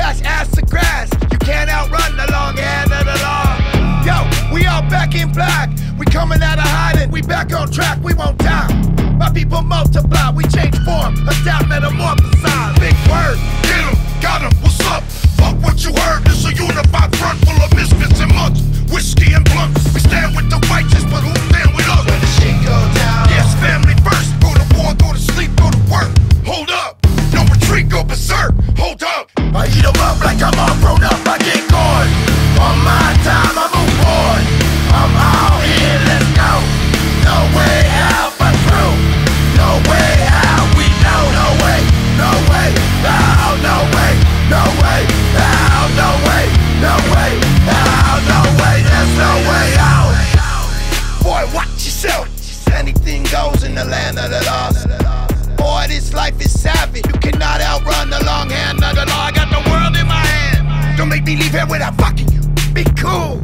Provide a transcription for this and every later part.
cash, ass to grass. You can't outrun the long hand of the law. Yo, we all back in black. We coming out of hiding. We back on track. We won't die. My people multiply. We change form. Adapt, metamorphosize. Big word. Get 'em, got 'em. What's up? Fuck what you heard. This a unified front full of misfits and months. Whiskey and blunts. We stand with the righteous, but who stand with us? When the shit go down. Yes, family first. Go to war. Go to sleep. Go to work. Hold up. No retreat, go berserk, hold up. I eat them up like I'm all grown up, I get gone. On my time, I move on. I'm out here, let's go. No way out but through. No way out, we know. No way, no way, out, no way. No way, out, no way. No way, out, no way. There's no way out. Boy, watch yourself. Anything goes in the land of the lost. Boy, this life is savage. You cannot outrun the long hand of the law. I got the world in my hand. Don't make me leave here without fucking you. Be cool.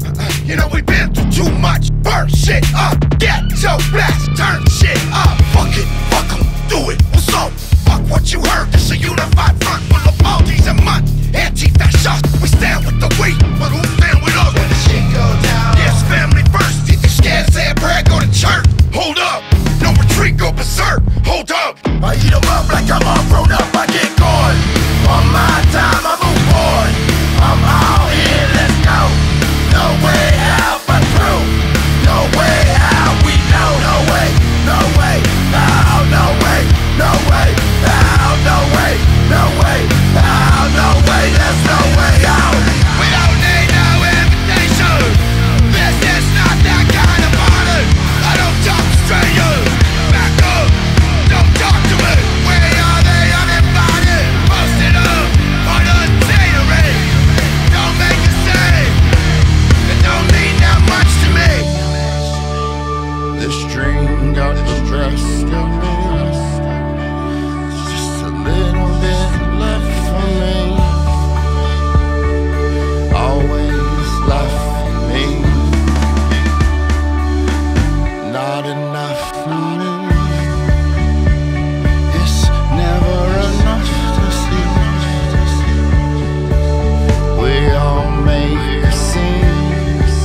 You know we've been through too much. Burn shit up. Get so blast. Turn shit up. Fuck it. Fuck 'em. Do it. What's up? Fuck what you heard. This a unified front full of Maltese and months. Anti-fascists. We stand with the weak, but who stand with us? When the shit go down. Yes, family first. If you scared, say a prayer, go to church. Hold up. No retreat, go berserk. Hold up. I eat them up like I'm all grown up, I get gone. On my time, I move on. I'm out here, let's go. No way out but through. No way out, we know. No way, no way, out, no way. No way, out, no way. No way, out, no way. There's no way out. We don't need no invitation. This is not that kind of party. I don't talk straight to you. Back up, don't talk. This dream got distressed in me. Just a little bit left for me. Always left for me. Not enough money. It's never enough to see. We all make a scene. Be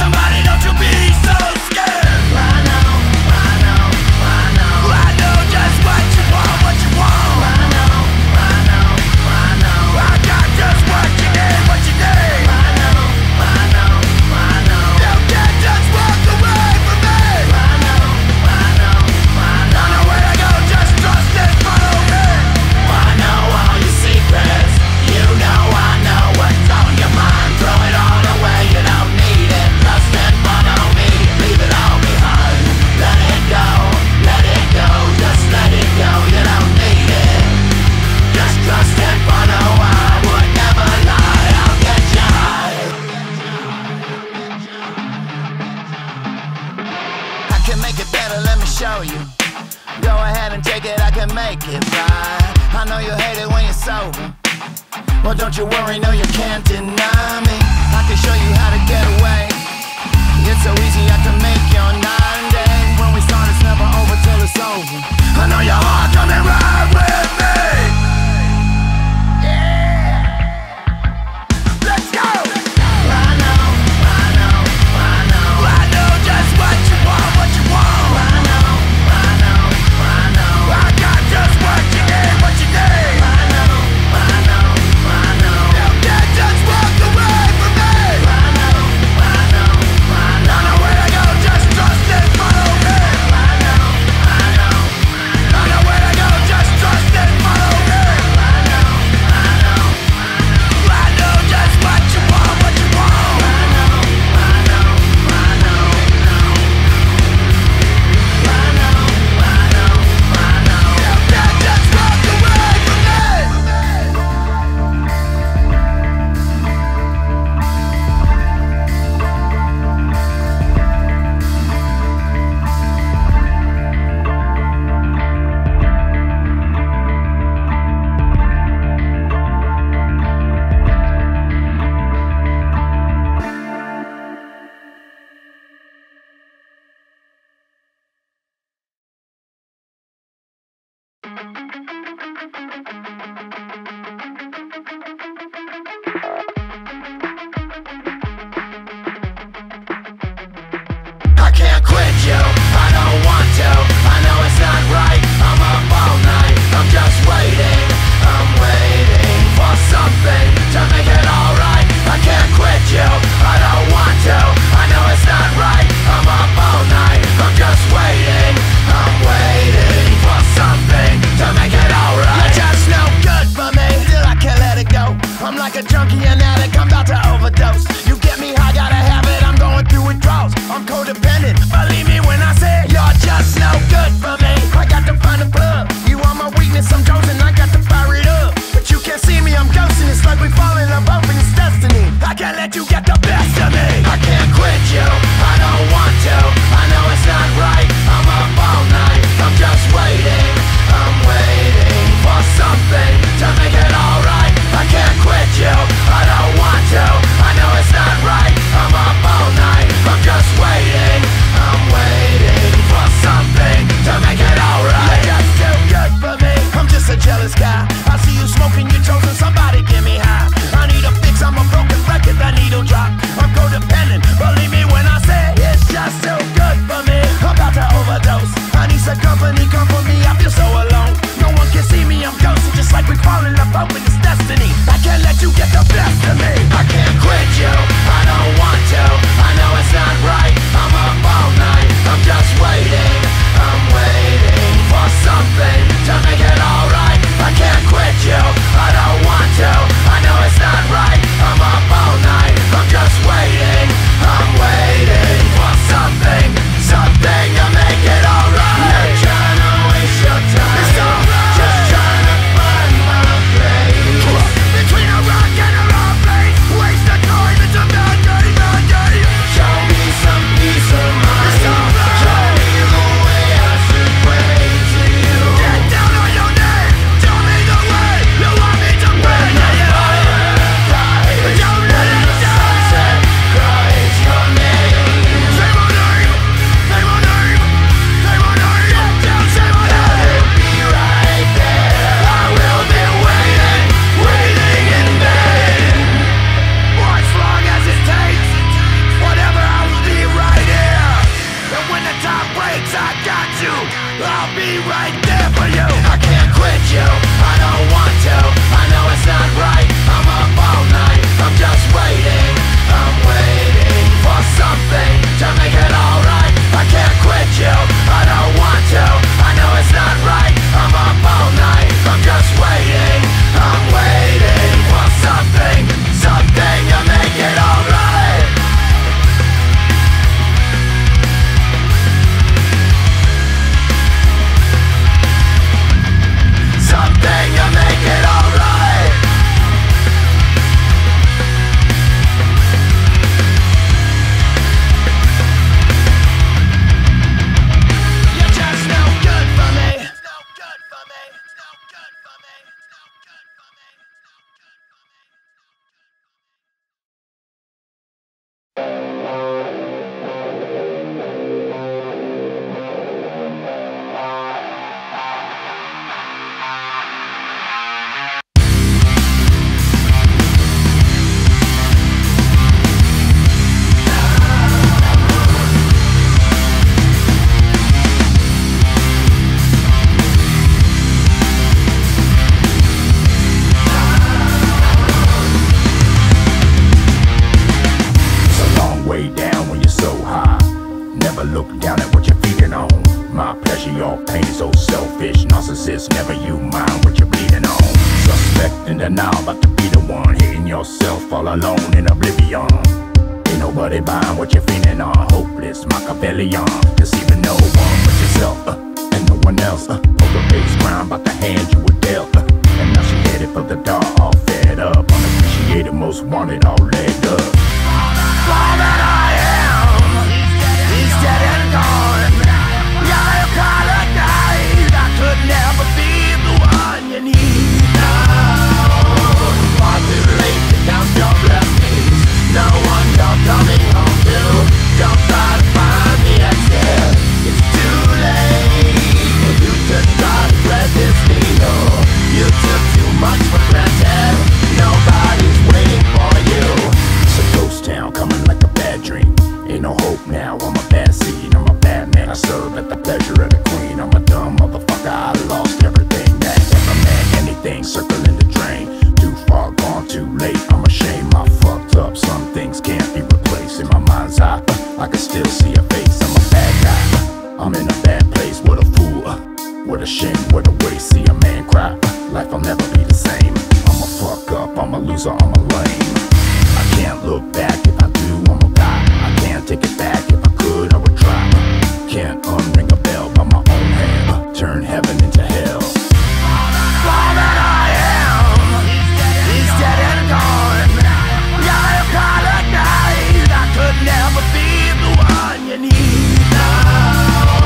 somebody, don't you be so scared. I know, I know, show you. Go ahead and take it, I can make it fine. I know you hate it when you're sober. Well, don't you worry, no, you can't deny me. I can show you how to get away. It's so easy, I can make your 9 day. When we start, it's never over till it's over. I know your heart, come and ride with me. Something to make it alright. on. Pain is so selfish, narcissist, never you mind what you're bleeding on. Suspect and denial, about to be the one hitting yourself all alone in oblivion. Ain't nobody buying what you're feeling on. Hopeless, Machiavellian, deceiving no one but yourself and no one else. Overpaid crime, about to hand you a dealt. And now she headed for the door, all fed up, unappreciated, most wanted, all laid up. All that I am is dead and gone. You're a paradise. I could never be the one you need now. Populate down your left knees. No one you're coming home to. Don't try to find the exit. It's too late for you to try to thread this needle. You took too much for granted. Nobody's waiting for you. Ghost town coming like a bad dream. Ain't no hope now, I'm a bad seed. I'm a bad man, I serve at the pleasure of the queen. I'm a dumb motherfucker, I lost everything. That ever meant anything, circling the drain. Too far gone, too late, I'm ashamed. I fucked up, some things can't be replaced. In my mind's eye, I can still see a face. I'm a bad guy, I'm in a bad place. What a fool, what a shame, what a waste. See a man cry, life will never be the same. I'm a fuck up, I'm a loser, I'm a lame. Can't look back, if I do, I'ma die. I can't take it back, if I could, I would try. Can't unring a bell by my own hand. Turn heaven into hell. All that I am is dead and gone. You're a paradise. I could never be the one you need now.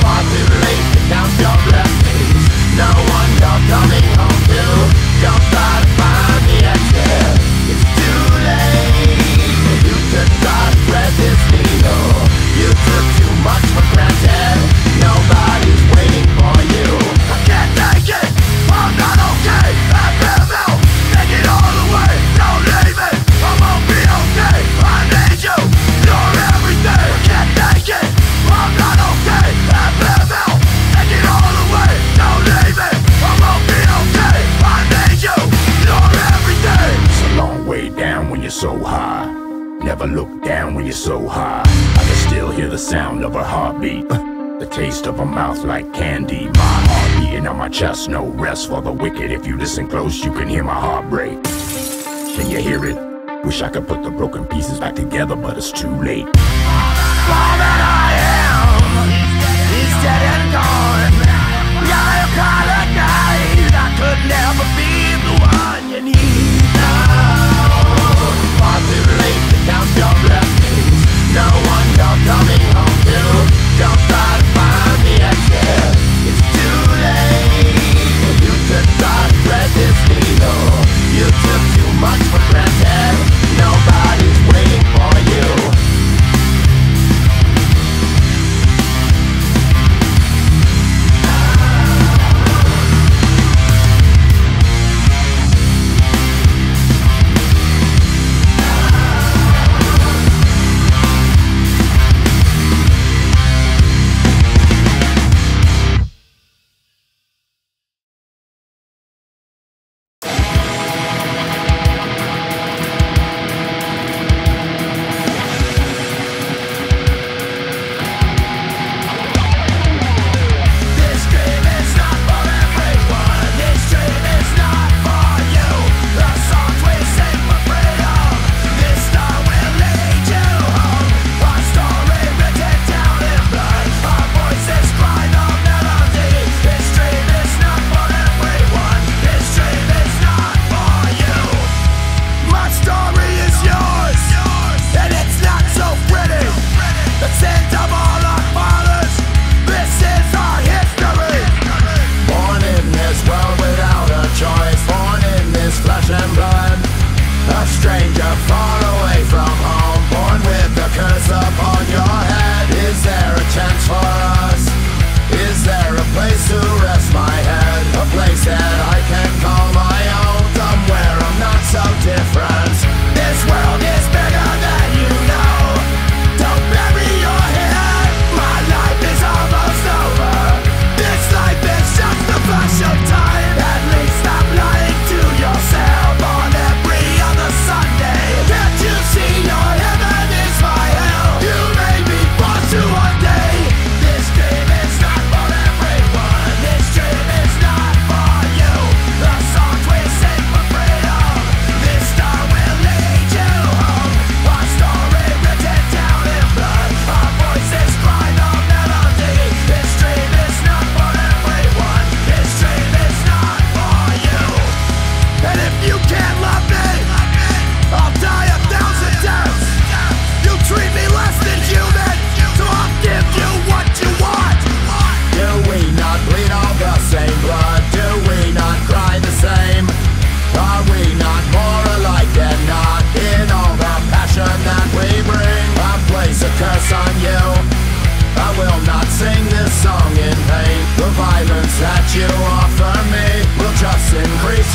Populate down your blessings. No one you're coming home to. Don't try to find the exit. It's too late for you to try to thread this needle. You took too much for granted. Nobody's waiting for you. I can't take it, I'm not okay. I feel ill, take it all away. Don't leave it, I won't be okay. I need you, you're everything. I can't take it, I'm not okay. I feel ill, take it all away. Don't leave it, I won't be okay. I need you, you're everything. Long way down when you're so high. Never look down when you're so high. I can still hear the sound of her heartbeat, the taste of her mouth like candy. My heart beating on my chest, no rest for the wicked. If you listen close, you can hear my heart break. Can you hear it? Wish I could put the broken pieces back together, but it's too late. All that I am is dead and gone. You're a paradise. I could never be the one you need. Populate down your blessings. No one you're coming home to. Don't try to find the exit. It's too late for you to try to thread this needle. You took too much for granted. Nobody's waiting for you.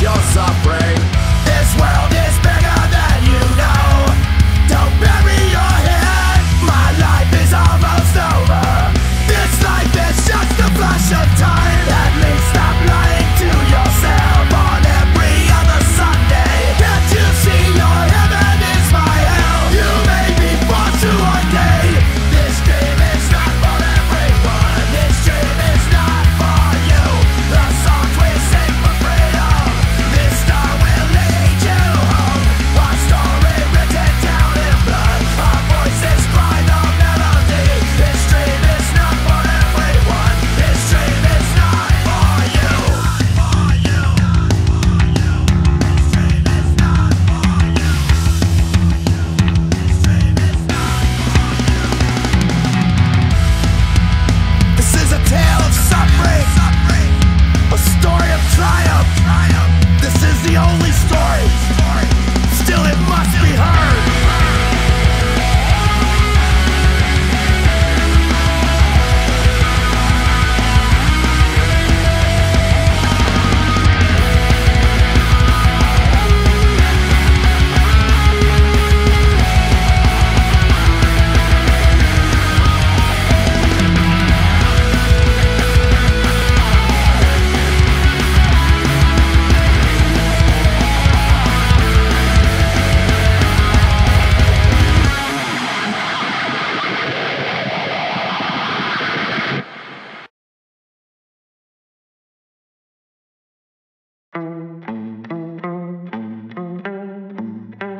increase your suffering. This world is bigger than you know. Don't bury your head. My life is almost over. This life is just a flash of time. At least stop lying to yourself on every other Sunday. Can't you see your heaven is my hell? You may be forced to one day. This dream is not for everyone. This dream is not for you. The songs we sing for freedom, this star will lead you home. Our story written down in blood, our voices cry the melody. This dream is not for everyone. This dream is not for you. This dream is not for you. This dream is not for you. This is a tale of suffering, a story of triumph. This is the only story. Still, it must be heard.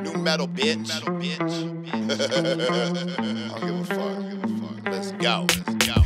New metal, bitch. I don't give a fuck. Let's go.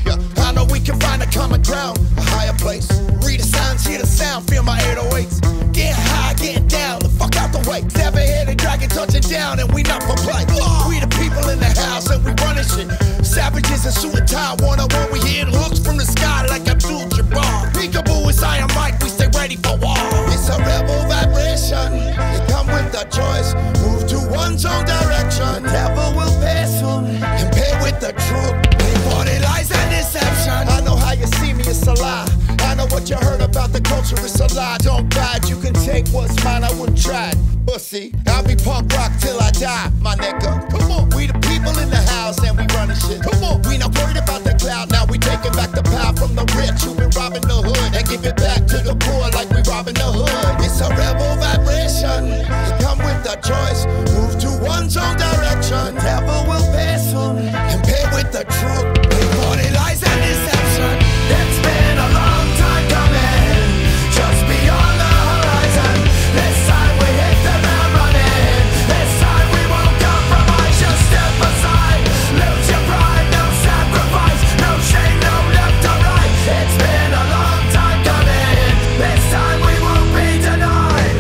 Yeah, I know we can find a common ground, a higher place. Read the signs, hear the sound, feel my 808s. Getting high, getting down, the fuck out the way. Seven-headed dragon touching down, and we not for play. We the people in the house, and we running shit. Savages in suit and tie, one-on-one, we hitting hooks from the sky like Abdul-Jabbar. Peekaboo is Iron Mike, we stay ready for war. It's a rebel vibration. It come with the choice. Move to one's own direction. Devil will pass on. Compare with the truth. Imported lies and deception. I know how you see me, it's a lie. I know what you heard about the culture, it's a lie. Don't guide, you can take what's mine, I wouldn't try it. Pussy, I'll be punk rock till I die, my nigga. Come on, we the people in the house and we running shit. Come on, we not worried about the cloud. Now we taking back the power from the rich who been robbing the hood and give it back to the poor like we robbing the hood. It's a rebel vibration. It come with the choice. Move to one's own direction. Devil will pass on. Compare with the truth. Imported lies and deception. That's been a long time coming. Just beyond the horizon. This time we hit the ground running. This time we won't compromise. Just step aside. Lose your pride. No sacrifice. No shame. No left or right. It's been a long time coming. This time we won't be denied.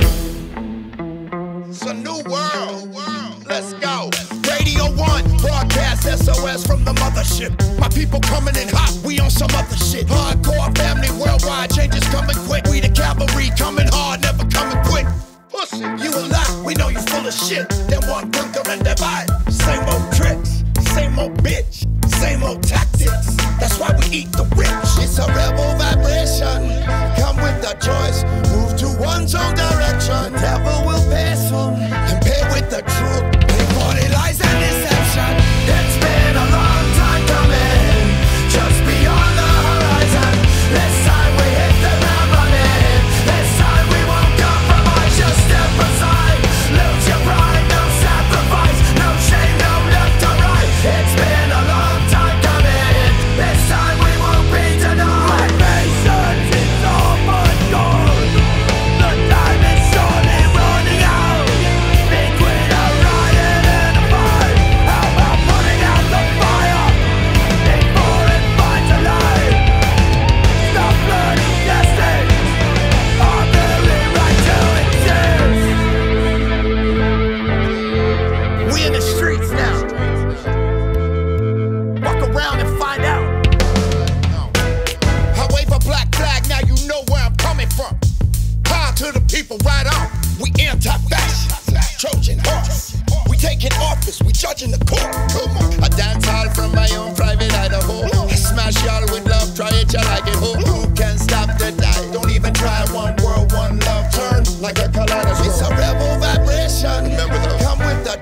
It's a new world. Let's go. Radio 1 broadcast SOS from the mothership. My people coming in hot. We on some other shit. Hardcore family worldwide. Changes coming quick. We the cavalry coming hard, never coming quick. Pussy, you a lie. We know you full of shit. Then one bunker and divide. Same old tricks, same old bitch, same old tactics. That's why we eat the rich. It's a rebel vibration. Come with the choice. Move to one's own direction. Devil will pass on. Compare with the truth. Imported lies and deception. That's been a long time coming. Just beyond the horizon. This time we hit the ground running. This time we won't compromise. Just step aside. Lose your pride. No sacrifice. No shame. No left or right. It's been a long time coming. This time we won't be denied. My patience is almost gone. The time is surely running out. Between a riot and a fight, how about putting out the fire before it finds a light? Stop learning lessons. Our very right to exist. We in the streets now. Walk around and find out. I wave a black flag, now you know where I'm coming from. Power to the people, right on. We anti-fashion, Trojan horse. We taking office, we judging the court. Come on. I dance hard from my own private Idaho. I smash y'all with love, try it, y'all like it. Who can stop the die? Don't even try. One world, one love. Turn like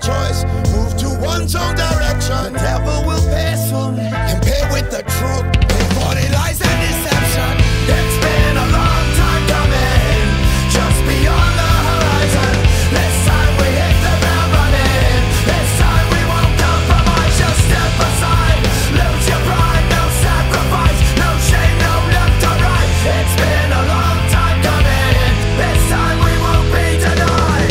choice. Move to one's own direction. The devil will pay soon. Compare with the truth. Before it lies and deception. It's been a long time coming. Just beyond the horizon. This time we hit the ground running. This time we won't compromise. Just step aside. Lose your pride. No sacrifice. No shame. No left or right. It's been a long time coming. This time we won't be denied.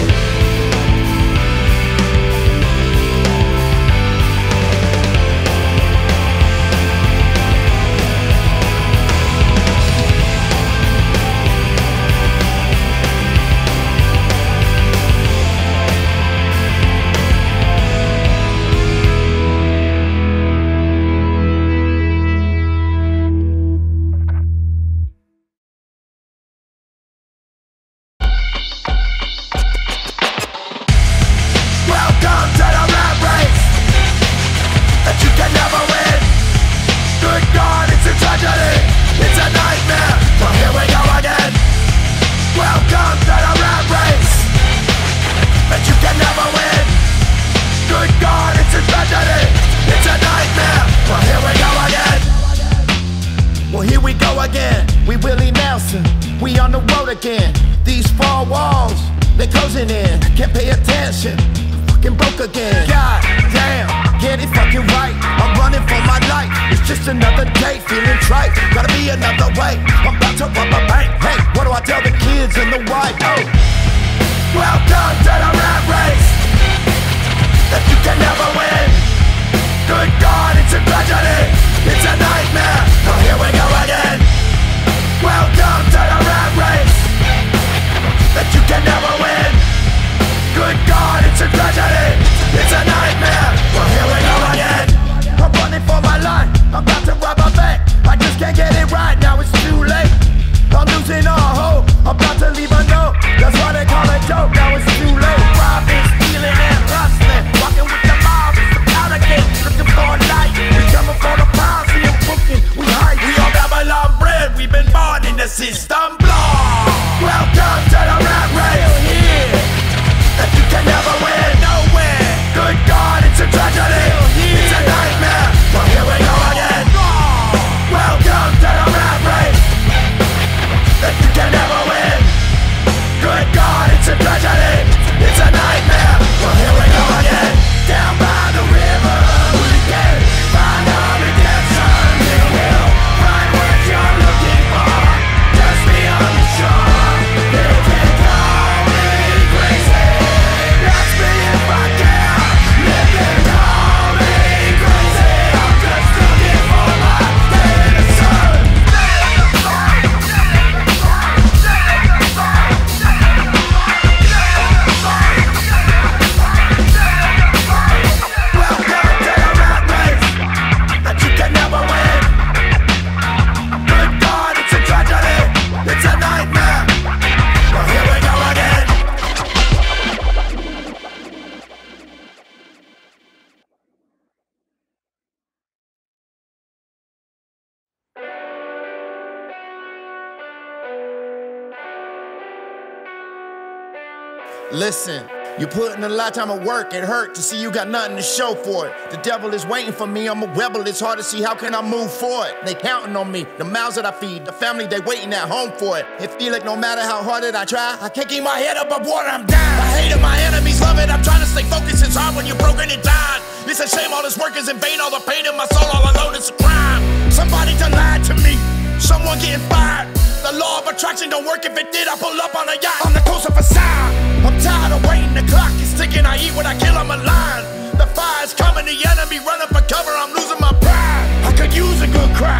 Listen, you're putting a lot of time at work. It hurt to see you got nothing to show for it. The devil is waiting for me. I'm a rebel. It's hard to see how can I move forward. They counting on me. The mouths that I feed, the family they waiting at home for it. It feel like no matter how hard that I try, I can't keep my head up above water. I'm down. I hated my enemies, love it. I'm trying to stay focused. It's hard when you're broken and dying. It's a shame all this work is in vain. All the pain in my soul, all I know is a crime. Somebody done lied to me. Someone getting fired. The law of attraction don't work. If it did, I pull up on a yacht on the coast of Versailles. I'm tired of waiting, the clock is ticking. I eat what I kill, I'm alive. The fire's coming, the enemy running for cover. I'm losing my pride. I could use a good cry,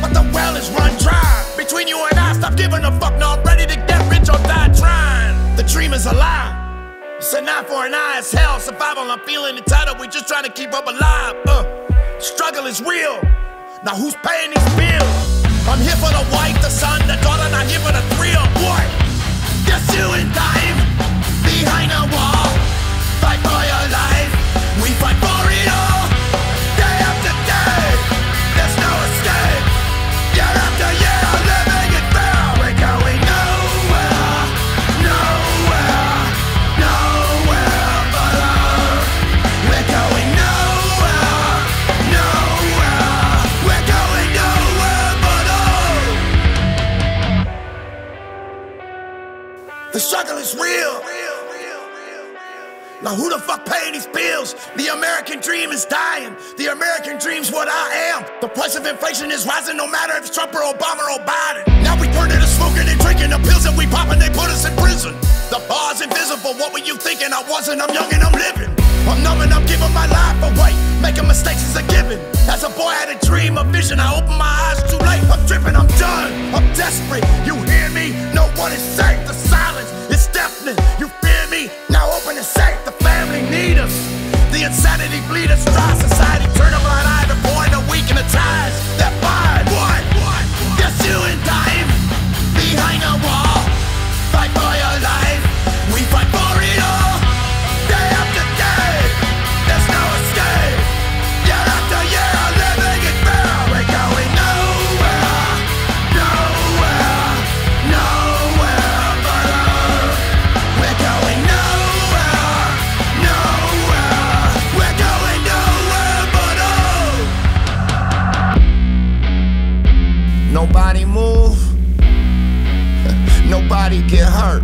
but the well is run dry. Between you and I, stop giving a fuck. Now I'm ready to get rich or die trying. The dream is a lie. It's an eye for an eye, it's hell. Survival, I'm feeling entitled. We just trying to keep up alive. Struggle is real. Now who's paying these bills? I'm here for the wife, the son, the daughter, not here for the thrill. What? You're suing time behind a wall. Fight for your life. We fight for it all. Day after day. There's no escape. Year after year, I'm living in fear. We're going nowhere, nowhere, nowhere but love. The struggle is real. Now who the fuck paying these bills? The American dream is dying. The American dream's what I am. The price of inflation is rising no matter if it's Trump or Obama or Biden. Now we turn into smoking and drinking the pills that we pop and they put us in prison. The bar's invisible, what were you thinking? I wasn't, I'm young and I'm living. I'm numb and I'm giving my life away. Making mistakes is a given. As a boy I had a dream, a vision, I opened my eyes too late. I'm tripping, I'm done, I'm desperate. You hear me? No one is safe, the silence is deafening. You fear me? Now open and safe. The family need us. The insanity bleed us dry. Society turn a blind eye to boy and the weak and the ties that bind. What? Yes, you and I behind a wall. Fight for your life. We fight for it all. Day after day, there's no escape. Year after year, living in fear. We're going nowhere, nowhere, nowhere but love. We're going nowhere, nowhere. We're going nowhere but love. Nobody move. Nobody get hurt.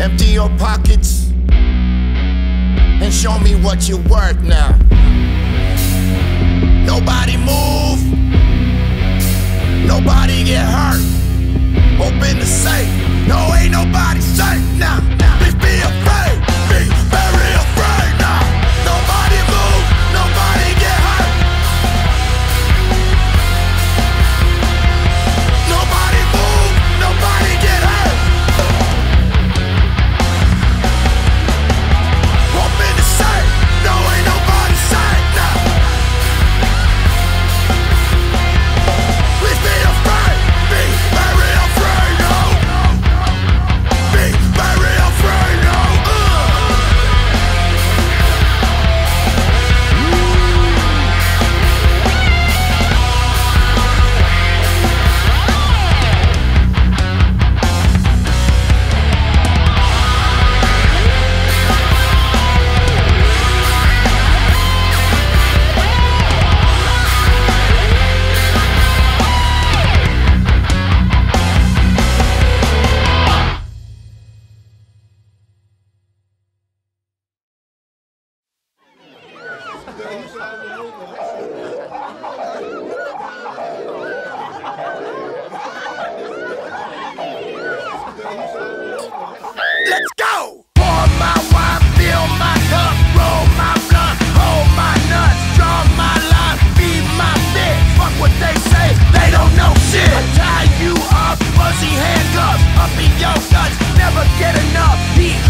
Empty your pockets and show me what you're worth now. Nobody move. Nobody get hurt. Open the safe. No, ain't nobody safe now. Please be afraid. Be very afraid now. Nobody move. Nobody get hurt. Nobody move, nobody get hurt. Open the safe, no ain't nobody safe now. Please be afraid, be very afraid now. Be very afraid now. Get enough, eat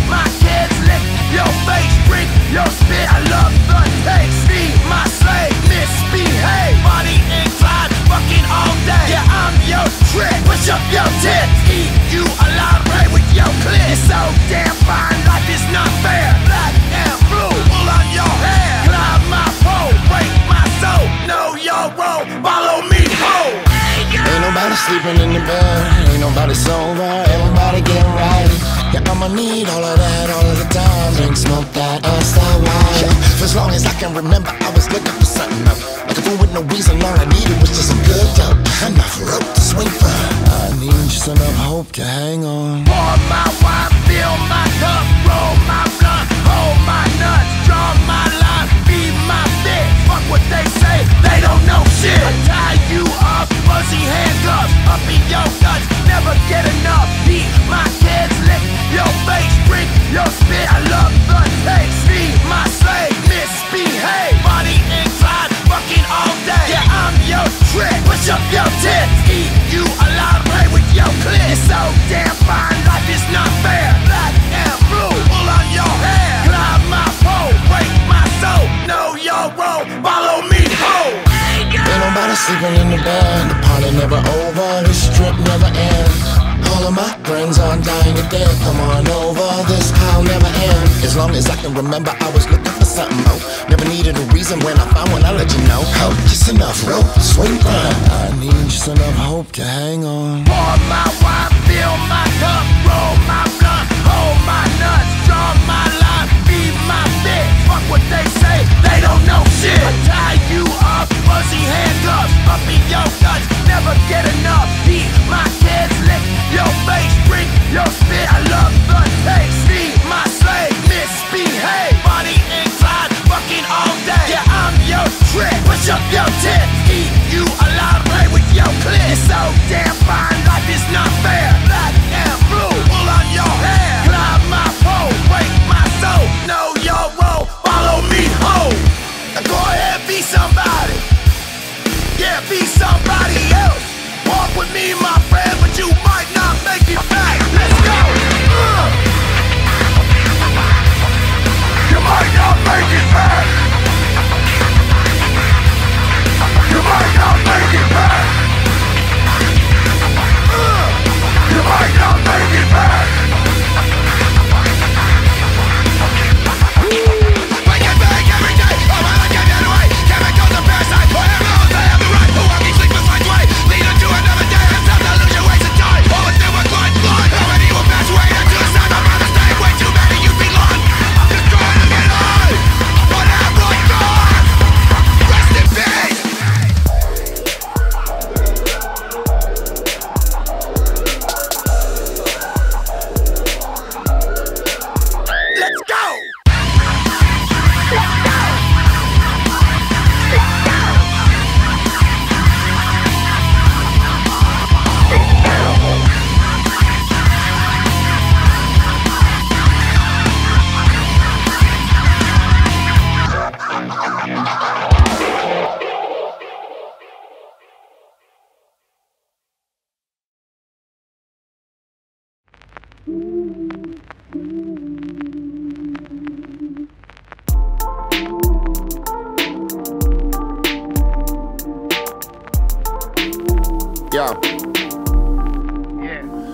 my kids, lick your face.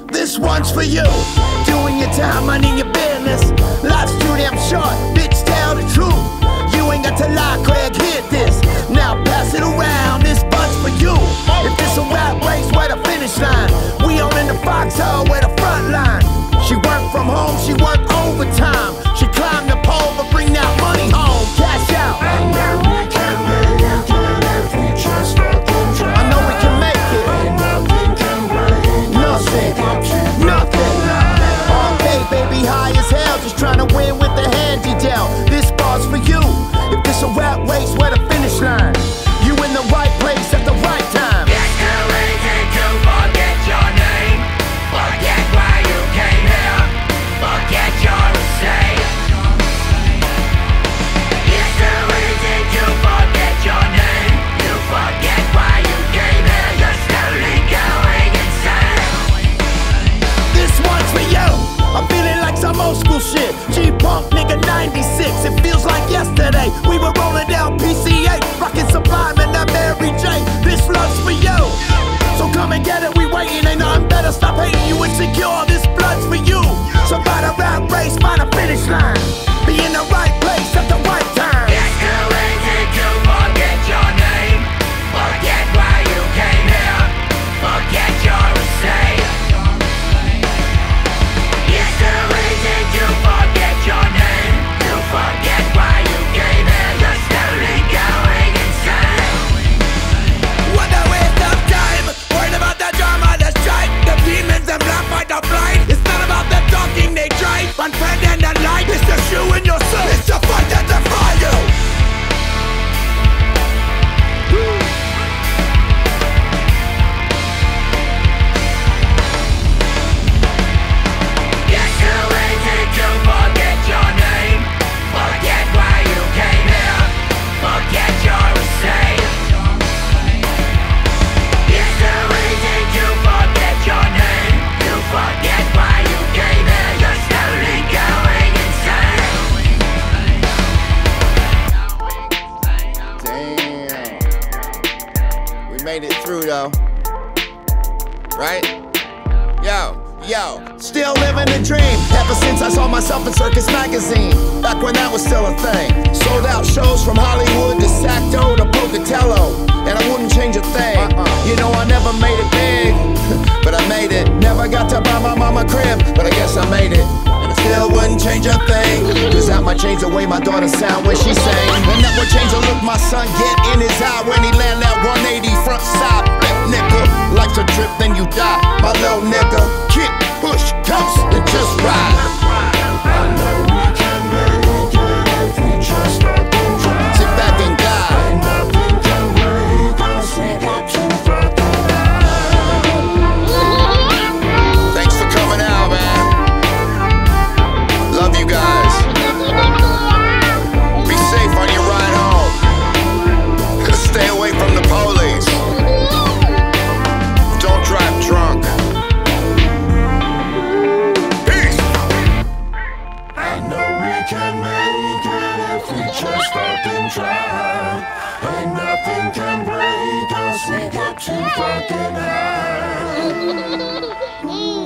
This one's for you, doing your time, minding your business. Life's too damn short, bitch, tell the truth. You ain't got to lie, Craig, hit this. Now pass it around, this bunch for you. If it's a rat race, where the finish line? We on in the foxhole, where the front line? She worked from home, she worked overtime. She climbed the pole, but bring that money home. Cash out. Shit, G-Punk nigga 96, it feels like yesterday. We were rolling down PCA, rockin' Sublime and that Mary J. This love's for you, so come and get it, we waiting. Ain't nothing better, stop hating, you insecure. This blood's for you, so by the rat race, by the finish line. Be in the right place at the right time. It's too easy to forget your name. Forget why you came here. Forget you're a slave. It's too easy to forget your name, to forget why you came here. You're slowly going insane. What a waste of time, worried about the drama, the strife, the demons and black by the blind. It's not about the talking they try, one friend and a light. It's just you and your soul, it's the fight that defines you. Made it through though, right? Yo, still living the dream. Ever since I saw myself in Circus Magazine, back when that was still a thing. Sold out shows from Hollywood to Sacto to Pocatello, and I wouldn't change a thing. You know I never made it big, but I made it. Never got to buy my mama crib, but I guess I made it. And I still wouldn't change a thing, cause that might change the way my daughter sound when she sang, and that would change the look my son get in his eye when he land that 180 front side. Nigga, life's a trip, then you die, my little nigga. Kick, push, coast, and just ride. And nothing can break us, we get too fucking high.